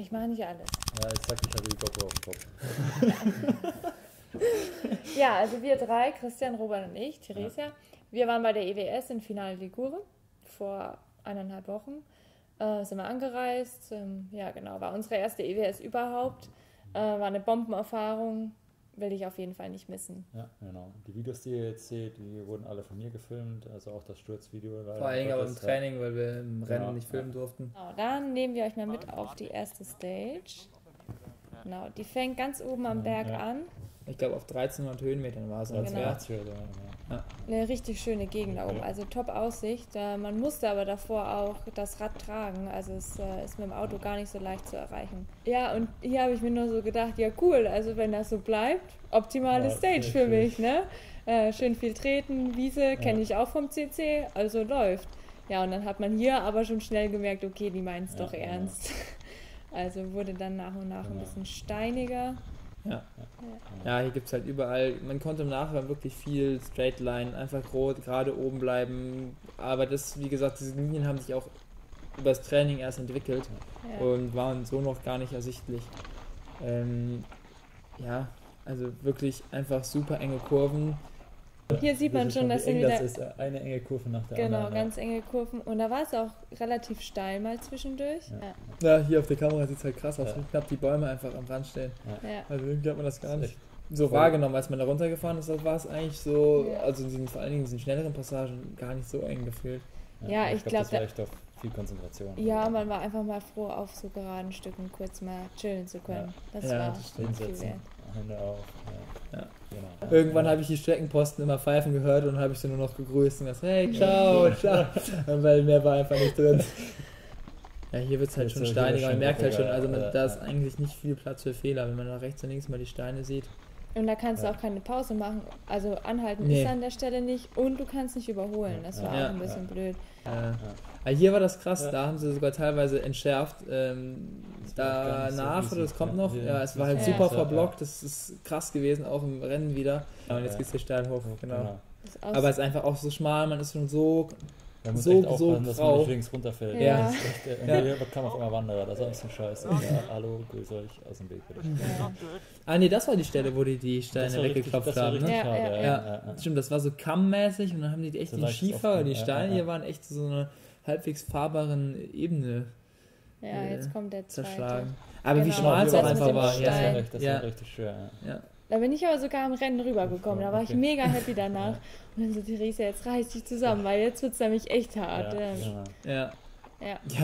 Ich mache nicht alles. Ja, ich sag, ich hatte die GoPro auf dem Kopf. Ja, also wir drei, Christian, Robert und ich, Theresia, ja. Wir waren bei der EWS in Finale Ligure vor 1,5 Wochen. Sind wir angereist. Ja, genau, war unsere erste EWS überhaupt. War eine Bombenerfahrung. Will ich auf jeden Fall nicht missen. Ja, genau. Die Videos, die ihr jetzt seht, die wurden alle von mir gefilmt, also auch das Sturzvideo. Vor allen Dingen aber im Training, weil wir im Rennen nicht filmen durften. Genau, dann nehmen wir euch mal mit auf die erste Stage. Genau, die fängt ganz oben am Berg an. Ich glaube auf 1300 Höhenmetern war es. Genau. Ja. Eine richtig schöne Gegend da oben, also top Aussicht. Man musste aber davor auch das Rad tragen, also es ist mit dem Auto gar nicht so leicht zu erreichen. Ja, und hier habe ich mir nur so gedacht, ja cool, also wenn das so bleibt, optimale Stage für mich. Ne? Schön viel treten, Wiese, kenne ich auch vom CC, also läuft. Ja, und dann hat man hier aber schon schnell gemerkt, okay, die meinen es doch ernst. Also wurde dann nach und nach ein bisschen steiniger. Ja. Ja, hier gibt es halt überall, man konnte im Nachhinein wirklich viel Straightline, einfach gerade oben bleiben, aber das, wie gesagt, diese Linien haben sich auch über das Training erst entwickelt und waren so noch gar nicht ersichtlich. Ja, also wirklich einfach super enge Kurven. Hier sieht man schon, dass eng, das ist eine enge Kurve nach der anderen. Genau, ganz enge Kurven. Und da war es auch relativ steil mal zwischendurch. Ja, ja, hier auf der Kamera sieht es halt krass aus, wie knapp die Bäume einfach am Rand stehen. Ja. Also irgendwie hat man das gar nicht so wahrgenommen, als man da runtergefahren ist, war es eigentlich so, also vor allen Dingen in diesen schnelleren Passagen gar nicht so eng gefühlt. Ja, ich glaube, das war echt auf viel Konzentration. Ja, man war einfach mal froh, auf so geraden Stücken kurz mal chillen zu können. Ja. Das war viel wert. Ja. Genau. Irgendwann habe ich die Streckenposten immer pfeifen gehört und habe ich sie nur noch gegrüßt und gesagt, hey, ciao, ciao, weil mehr war einfach nicht drin. Ja, hier wird es halt schon steiniger, man merkt halt schon, also da ist eigentlich nicht viel Platz für Fehler, wenn man nach rechts und links mal die Steine sieht. Und da kannst du auch keine Pause machen, also anhalten ist an der Stelle nicht und du kannst nicht überholen, das war auch ein bisschen blöd. Hier war das krass, da haben sie sogar teilweise entschärft, danach, so oder das kommt noch, es war halt super verblockt, das ist krass gewesen, auch im Rennen wieder. Ja, und jetzt geht es hier steil hoch, genau. Aber es ist einfach auch so schmal, man ist schon so... Man muss echt aufpassen, dass man nicht links runterfällt. Ja. Hier kam auf einmal Wanderer, das ist ein bisschen scheiße. Ja, hallo, grüß euch, aus dem Weg bitte. Ah ne, das war die Stelle, wo die die Steine weggeklopft haben. Ne? Ja. Stimmt, das war so kammmäßig und dann haben die echt den Schiefer oder die Steine, hier waren echt so eine halbwegs fahrbaren Ebene. Ja, jetzt kommt der zerschlagen. Aber wie schmal es auch einfach war. Das war richtig schwer. Da bin ich aber sogar am Rennen rübergekommen, da war ich mega happy danach. Und dann so, Theresia, jetzt reiß dich zusammen, weil jetzt wird es nämlich echt hart. Ja,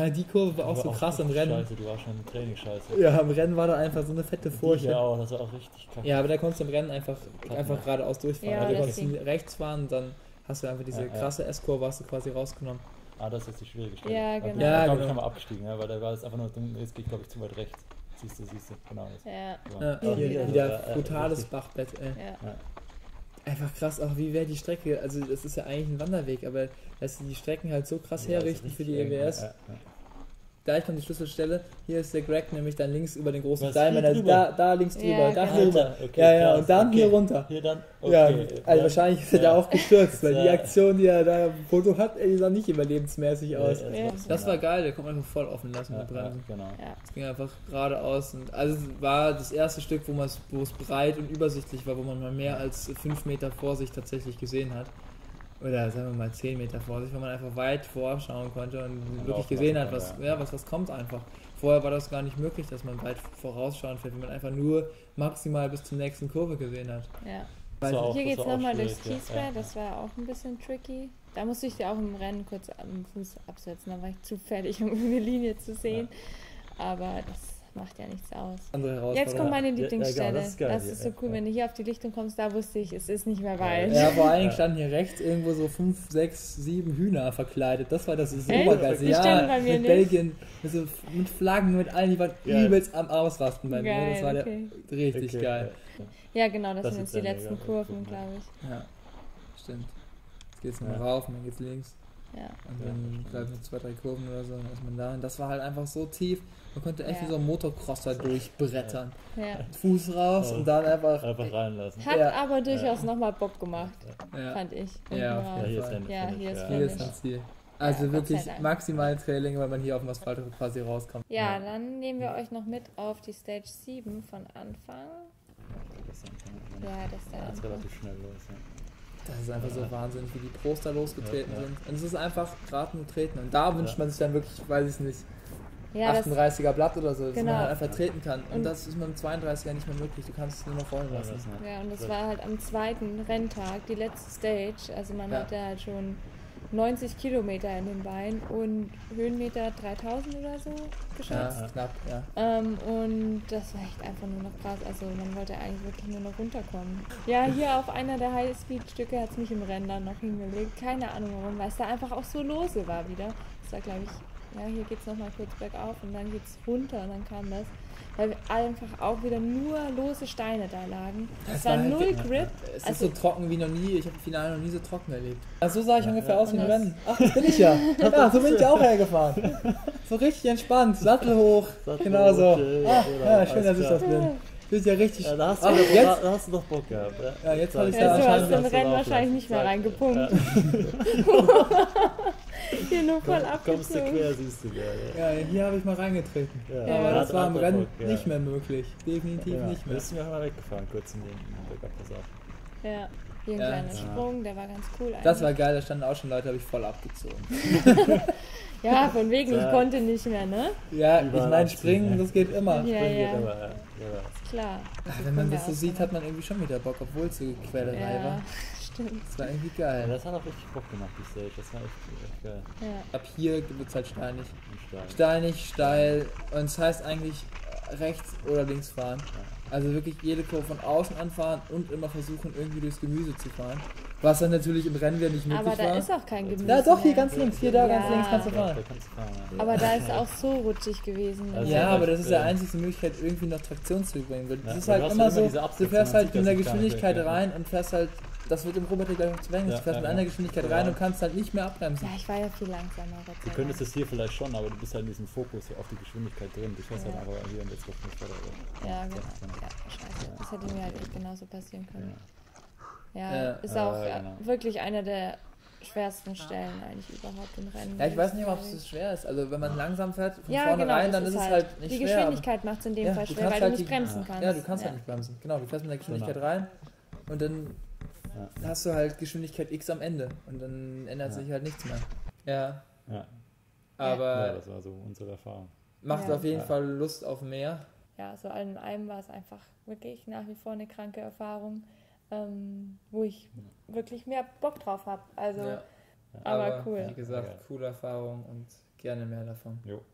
die Kurve war auch so krass im Rennen. Scheiße, du warst schon im Training scheiße. Ja, im Rennen war da einfach so eine fette Furche. Ja, das war auch richtig kacke. Ja, aber da konntest du im Rennen einfach geradeaus durchfahren. Ja, du konntest rechts fahren und dann hast du einfach diese krasse S-Kurve, hast du quasi rausgenommen. Ah, das ist jetzt die schwierige Stelle. Ja, genau. Da glaube ich, haben wir abgestiegen, weil da war es einfach nur, jetzt geht glaube ich zu weit rechts. Siehst du, genau. Hier wieder brutales Bachbett, ey. Einfach krass, auch wie wäre die Strecke, also das ist ja eigentlich ein Wanderweg, aber dass die Strecken halt so krass herrichten für die EWS. Da kommt die Schlüsselstelle, hier ist der Greg nämlich dann links über den großen Diamond, also da links drüber, da drüber, und dann hier runter. Hier dann, also wahrscheinlich ist er da auch gestürzt, weil die Aktion, die er da im Foto hat, die sah nicht überlebensmäßig aus. Das war geil, der konnte einfach voll offen lassen mit Bremsen. Es ging einfach geradeaus. Also es war das erste Stück, wo es breit und übersichtlich war, wo man mal mehr als 5 Meter vor sich tatsächlich gesehen hat. Oder sagen wir mal 10 Meter vor sich, wenn man einfach weit vorschauen konnte und wirklich gesehen hat, was kommt einfach. Vorher war das gar nicht möglich, dass man weit vorausschauen fährt, wenn man einfach nur maximal bis zur nächsten Kurve gesehen hat. Ja. Also hier geht es nochmal durchs Kiesbett, das war auch ein bisschen tricky. Da musste ich ja auch im Rennen kurz am Fuß absetzen, da war ich zu fertig, um eine Linie zu sehen. Aber das macht ja nichts aus. Jetzt kommt meine Lieblingsstelle. Genau, das ist so cool, wenn du hier auf die Lichtung kommst, da wusste ich, es ist nicht mehr weit. Ja, vor allen Dingen standen hier rechts irgendwo so 5, 6, 7 Hühner verkleidet. Das war das Obergeil. Ja, mit Belgien, mit Flaggen, mit allen, die waren übelst am Ausrasten bei mir. Das war richtig geil. Ja, genau, das sind jetzt die letzten Kurven, glaube ich. Ja, stimmt. Jetzt geht es mal rauf und dann geht's links. Ja. Und dann bleiben noch 2, 3 Kurven oder so, dann ist man da. Und das war halt einfach so tief, man konnte echt wie so ein Motocrosser durchbrettern. Ja. Fuß raus und dann einfach reinlassen. Hat aber durchaus nochmal Bock gemacht, fand ich. Ja, hier ist das Ziel. Also ja, wirklich maximal Trailing, weil man hier auf dem Asphalt quasi rauskommt. Ja, ja, dann nehmen wir euch noch mit auf die Stage 7 von Anfang. Ja, das ist der Anfang. Relativ schnell los. Ja. Das ist einfach so wahnsinnig, wie die Pros da losgetreten sind. Und es ist einfach geraten und treten. Und da wünscht man sich dann wirklich, weiß ich nicht, 38er Blatt oder so, dass man halt einfach treten kann. Und das ist mit dem 32er nicht mehr möglich. Du kannst es nur noch rollen lassen. Ja, und das war halt am zweiten Renntag, die letzte Stage. Also man hatte halt schon 90 Kilometer in den Beinen und Höhenmeter 3000 oder so geschätzt. Ja, knapp, ja. Und das war echt einfach nur noch krass. Also man wollte eigentlich wirklich nur noch runterkommen. Ja, hier auf einer der High-Speed-Stücke hat es mich im Rennen dann noch hingelegt. Keine Ahnung warum, weil es da einfach auch so lose war wieder. Das war, glaube ich, ja, hier geht es nochmal kurz bergauf und dann geht es runter und dann kam das. Weil einfach auch wieder nur lose Steine da lagen. Es war halt null Grip. Es ist so trocken wie noch nie. Ich habe im Finale noch nie so trocken erlebt. Ach, so sah ich ungefähr aus wie im Rennen. Ach, das bin ich ja. Ja, so bin ich auch hergefahren. So richtig entspannt. Sattel hoch. Genau so. Ja, schön, dass ich das bin. Das ist ja richtig. Ja, da hast du doch Bock gehabt. Ja, jetzt habe ich da wahrscheinlich. Du hast im Rennen wahrscheinlich nicht mehr reingepumpt. Hier nur voll abgezogen. Kommst du quer, siehst du ja, hier habe ich mal reingetreten. Ja, aber das war im Rennen nicht mehr möglich. Definitiv nicht mehr. Bist du ja mal weggefahren, kurz in den Berg abgesagt. Ja, hier ein kleiner Sprung, der war ganz cool eigentlich. Das war geil, da standen auch schon Leute, habe ich voll abgezogen. Ja, von wegen, ich konnte nicht mehr, ne? Ja, ich meine, springen, das geht immer. Springen geht immer. Ist klar. Wenn man das so sieht, hat man irgendwie schon wieder Bock, obwohl es so Quälerei war. Das war irgendwie geil. Ja, das hat auch richtig Bock gemacht, die Stage. Das war echt geil. Ja. Ab hier wird es halt steinig. Steinig, steil. Und es heißt eigentlich rechts oder links fahren. Ja. Also wirklich jede Kurve von außen anfahren und immer versuchen, irgendwie durchs Gemüse zu fahren. Was dann natürlich im Rennen wieder nicht möglich war. Aber da ist auch kein Gemüse. Na doch, hier ganz links. Hier da ganz links kannst du fahren. Aber da ist auch so rutschig gewesen. Also ja, aber das ist ja die einzige Möglichkeit, irgendwie noch Traktion zu bringen. Das ist halt immer so, du fährst halt in der Geschwindigkeit rein und fährst halt. Das wird im Robert gleich noch zu wenden. Du fährst mit einer Geschwindigkeit rein und kannst halt nicht mehr abbremsen. Ja, ich war ja viel langsamer. Du könntest es hier vielleicht schon, aber du bist halt in diesem Fokus auf die Geschwindigkeit drin. Du fährst halt einfach hier und jetzt wird nicht weiter. Ja, genau. Ja, scheiße. Das hätte mir halt echt genauso passieren können. Ja, ist auch wirklich einer der schwersten Stellen eigentlich überhaupt im Rennen. Ja, ich weiß nicht, ob es so schwer ist. Also wenn man langsam fährt von vornherein, dann ist es halt nicht schwer. Die Geschwindigkeit macht es in dem Fall schwer, weil du nicht bremsen kannst. Ja, du kannst halt nicht bremsen. Genau, du fährst mit der Geschwindigkeit rein und dann hast du halt Geschwindigkeit X am Ende und dann ändert sich halt nichts mehr. Ja. Aber das war so unsere Erfahrung. Macht auf jeden Fall Lust auf mehr. Ja, so allem in allem war es einfach wirklich nach wie vor eine kranke Erfahrung, wo ich wirklich mehr Bock drauf habe. Also, aber cool. Wie gesagt, coole Erfahrung und gerne mehr davon. Jo.